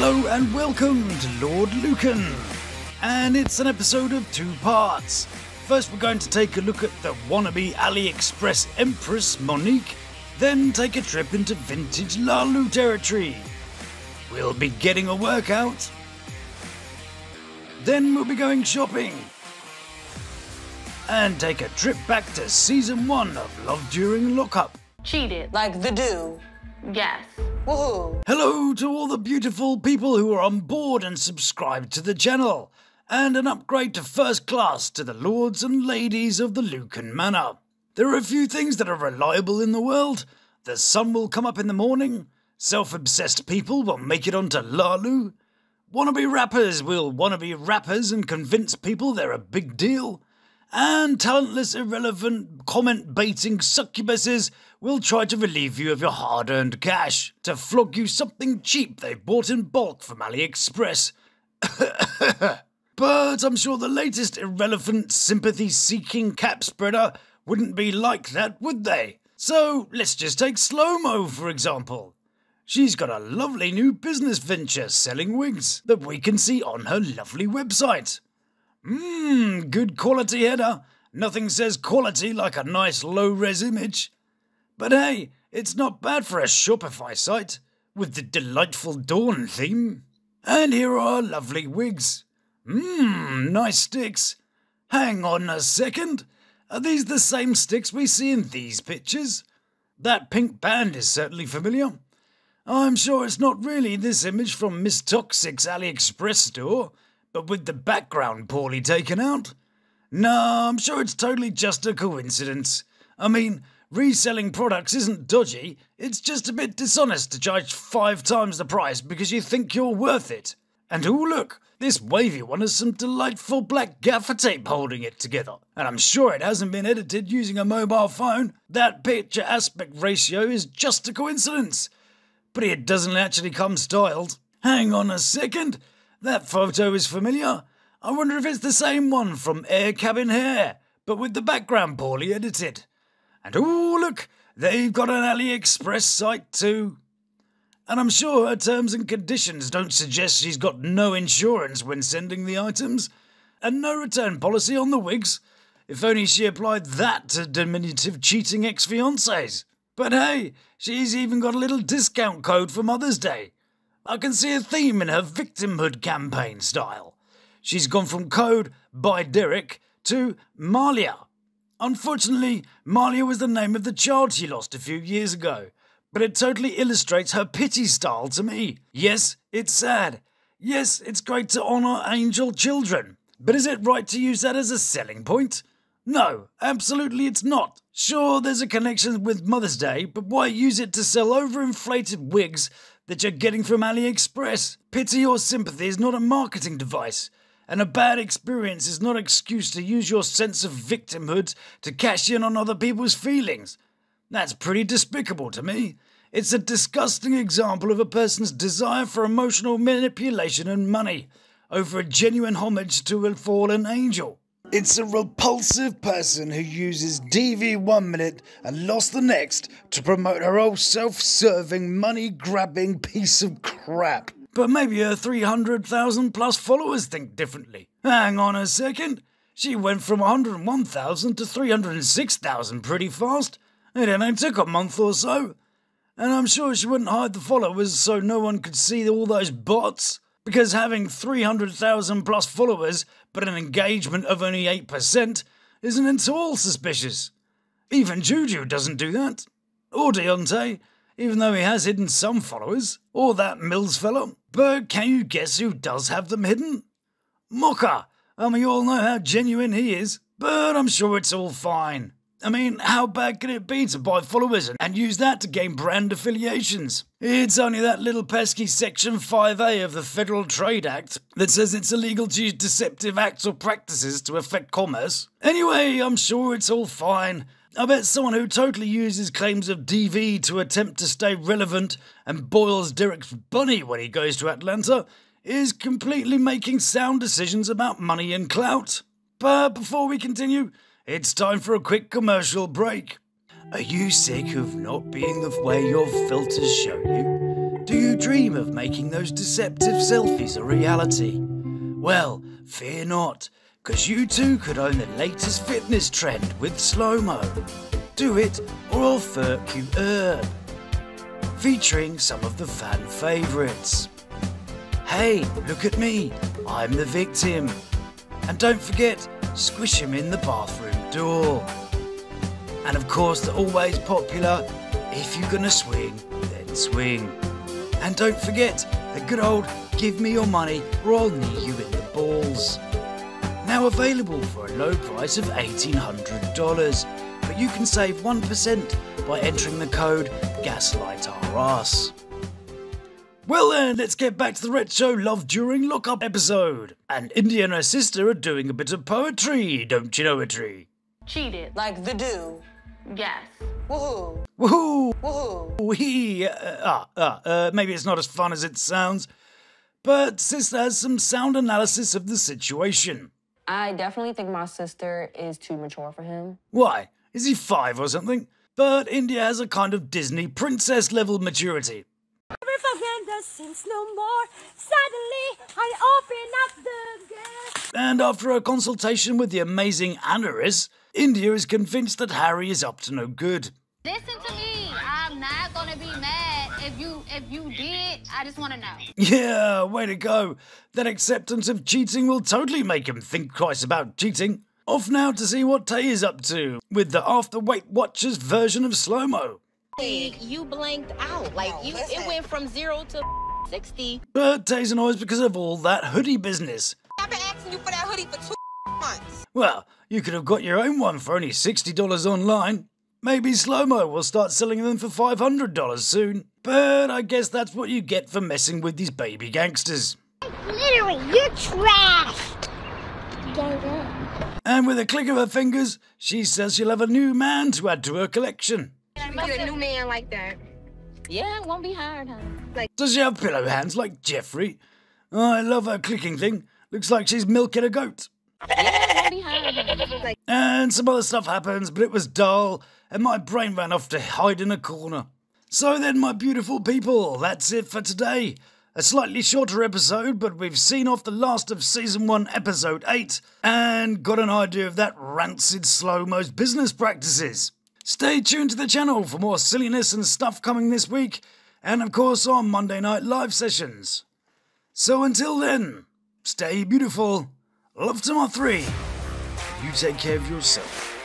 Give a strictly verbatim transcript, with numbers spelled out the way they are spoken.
Hello and welcome to Lord Lucan, and it's an episode of two parts. First we're going to take a look at the wannabe AliExpress Empress Monique, then take a trip into vintage Lalu territory. We'll be getting a workout, then we'll be going shopping, and take a trip back to season one of Love During Lockup. Cheated, like the do. Yes. Woohoo! Hello to all the beautiful people who are on board and subscribed to the channel, and an upgrade to first class to the lords and ladies of the Lucan Manor. There are a few things that are reliable in the world. The sun will come up in the morning, self-obsessed people will make it onto Lalu, wannabe rappers will wannabe rappers and convince people they're a big deal, and talentless, irrelevant, comment-baiting succubuses will try to relieve you of your hard-earned cash to flog you something cheap they've bought in bulk from AliExpress. But I'm sure the latest irrelevant, sympathy-seeking cap-spreader wouldn't be like that, would they? So let's just take Slow Mo, for example. She's got a lovely new business venture selling wigs that we can see on her lovely website. Mmm, good quality header. Nothing says quality like a nice low-res image. But hey, it's not bad for a Shopify site, with the delightful dawn theme. And here are lovely wigs. Mmm, nice sticks. Hang on a second, are these the same sticks we see in these pictures? That pink band is certainly familiar. I'm sure it's not really this image from Miss Toxic's AliExpress store, but with the background poorly taken out. No, I'm sure it's totally just a coincidence. I mean, reselling products isn't dodgy, it's just a bit dishonest to charge five times the price because you think you're worth it. And oh look, this wavy one has some delightful black gaffer tape holding it together. And I'm sure it hasn't been edited using a mobile phone. That picture aspect ratio is just a coincidence. But it doesn't actually come styled. Hang on a second. That photo is familiar. I wonder if it's the same one from Air Cabin Hair, but with the background poorly edited. And ooh, look, they've got an AliExpress site too. And I'm sure her terms and conditions don't suggest she's got no insurance when sending the items, and no return policy on the wigs. If only she applied that to diminutive cheating ex-fiancés. But hey, she's even got a little discount code for Mother's Day. I can see a theme in her victimhood campaign style. She's gone from code by Derek to Malia. Unfortunately, Malia was the name of the child she lost a few years ago, but it totally illustrates her pity style to me. Yes, it's sad. Yes, it's great to honour angel children, but is it right to use that as a selling point? No, absolutely it's not. Sure, there's a connection with Mother's Day, but why use it to sell overinflated wigs that you're getting from AliExpress? Pity or sympathy is not a marketing device, and a bad experience is not an excuse to use your sense of victimhood to cash in on other people's feelings. That's pretty despicable to me. It's a disgusting example of a person's desire for emotional manipulation and money over a genuine homage to a fallen angel. It's a repulsive person who uses D V one minute and lost the next to promote her old self-serving, money-grabbing piece of crap. But maybe her three hundred thousand plus followers think differently. Hang on a second, she went from one hundred one thousand to three hundred six thousand pretty fast. It only took a month or so. And I'm sure she wouldn't hide the followers so no one could see all those bots. Because having three hundred thousand plus followers but an engagement of only eight percent isn't at all suspicious. Even Juju doesn't do that. Or Deontay, even though he has hidden some followers. Or that Mills fellow. But can you guess who does have them hidden? Mocha. And we all know how genuine he is. But I'm sure it's all fine. I mean, how bad can it be to buy followers and use that to gain brand affiliations? It's only that little pesky Section five A of the Federal Trade Act that says it's illegal to use deceptive acts or practices to affect commerce. Anyway, I'm sure it's all fine. I bet someone who totally uses claims of D V to attempt to stay relevant and boils Derek's bunny when he goes to Atlanta is completely making sound decisions about money and clout. But before we continue, it's time for a quick commercial break. Are you sick of not being the way your filters show you? Do you dream of making those deceptive selfies a reality? Well, fear not, because you too could own the latest fitness trend with Slow Mo. Do it or I'll furk you up. Featuring some of the fan favourites. Hey, look at me, I'm the victim. And don't forget, squish him in the bathroom door. And of course, the always popular, if you're gonna swing, then swing. And don't forget, the good old, give me your money or I'll knee you in the balls. Now available for a low price of eighteen hundred dollars, but you can save one percent by entering the code GaslightOurAss. Well then, let's get back to the Red Show Love During Lockup episode. And India and her sister are doing a bit of poetry, don't you know, Tree? Cheated. Like the do. Yes. Woohoo. Woohoo. Woohoo. Wee. Uh, uh, uh, uh, maybe it's not as fun as it sounds, but Sister has some sound analysis of the situation. I definitely think my sister is too mature for him. Why? Is he five or something? But India has a kind of Disney princess level maturity. Seems no more. Suddenly, I open up the gate. And after a consultation with the amazing Anaris, India is convinced that Harry is up to no good. Listen to me. I'm not gonna be mad if you if you did. I just want to know. Yeah, way to go. That acceptance of cheating will totally make him think twice about cheating. Off now to see what Tay is up to with the After Weight Watchers version of Slow Mo. You blanked out, like you, it went from zero to sixty. But Tay's annoyed because of all that hoodie business. I've been asking you for that hoodie for two months. Well, you could have got your own one for only sixty dollars online. Maybe Slow Mo will start selling them for five hundred dollars soon. But I guess that's what you get for messing with these baby gangsters. Literally, you're trash. And with a click of her fingers, she says she'll have a new man to add to her collection. Get a new man like that. Yeah, it won't be hard, huh? Like, does she have pillow hands like Jeffrey? Oh, I love her clicking thing. Looks like she's milking a goat. Yeah, it won't be hard. Like, and some other stuff happens, but it was dull, and my brain ran off to hide in a corner. So then, my beautiful people, that's it for today. A slightly shorter episode, but we've seen off the last of Season one, Episode eight, and got an idea of that rancid Slow Mo's business practices. Stay tuned to the channel for more silliness and stuff coming this week, and of course on Monday night live sessions. So until then, stay beautiful, love to my three, you take care of yourself.